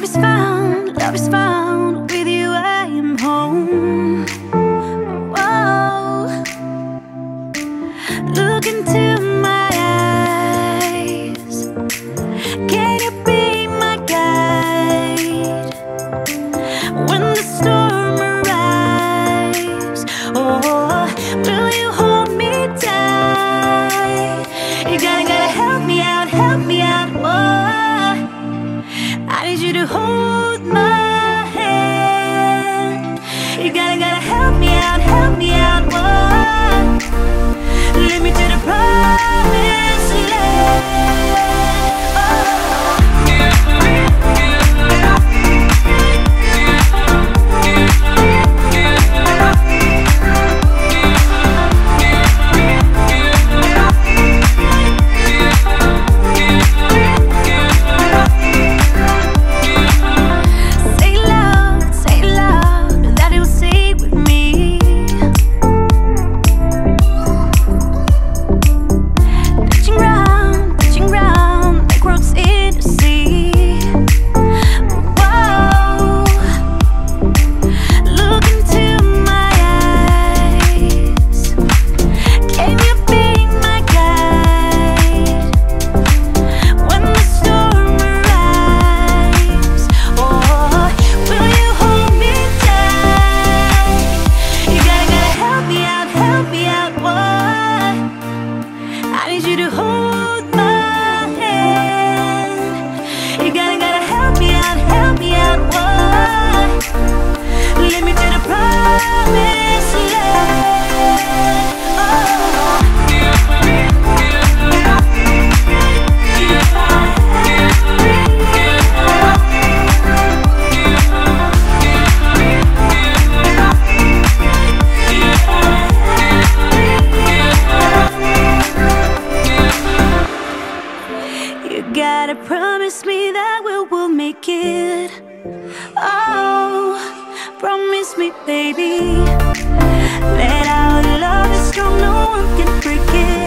love is found, with you I am home. Whoa. Look into my eyes, can you be my guide when the storm arrives? Oh, will you hold me tight? You gotta help me out, oh. I need you to hold my hand. You gotta help me out, oh. Lead me to the promised land, oh. Promise me that we will make it. Oh, promise me, baby, let our love is strong, no one can break it.